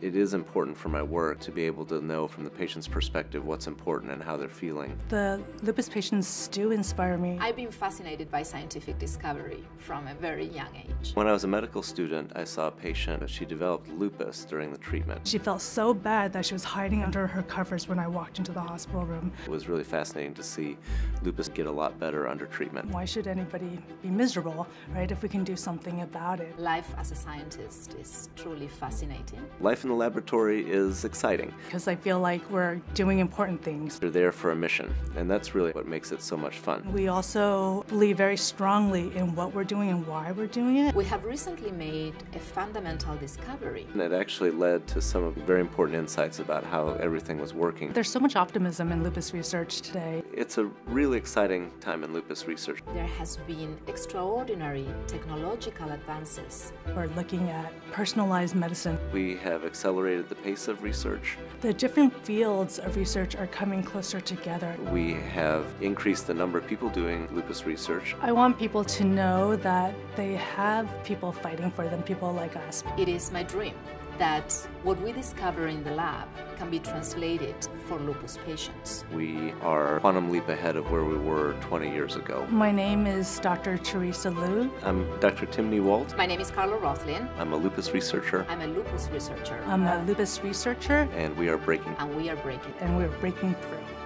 it is important for my work to be able to know from the patient's perspective what's important and how they're feeling. The lupus patients do inspire me. I've been fascinated by scientific discovery from a very young age. When I was a medical student, I saw a patient. She developed lupus during the treatment. She felt so bad that she was hiding under her covers when I walked into the hospital room. It was really fascinating to see lupus get a lot better under treatment. Why should anybody be miserable, right, if we can do something about it? Life as a scientist is truly fascinating. Life in the laboratory is exciting. Because I feel like we're doing important things. You're there for a mission, and that's really what makes it so much fun. We also believe very strongly in what we're doing and why we're doing it. We have recently made a fundamental discovery. And it actually led to some of the very important insights about how everything was working. There's so much optimism in lupus research today. It's a really exciting time in lupus research. There has been extraordinary technological advances. We're looking at personalized medicine. We have accelerated the pace of research. The different fields of research are coming closer together. We have increased the number of people doing lupus research. I want people to know that they have people fighting for them, people like us. It is my dream that what we discover in the lab can be translated for lupus patients. We are quantum leap ahead of where we were 20 years ago. My name is Dr. Theresa Lu. I'm Dr. Timney Walt. My name is Carlo Rothlin. I'm a lupus researcher. I'm a lupus researcher. I'm a lupus researcher. And we are breaking. And we are breaking. And we are breaking through.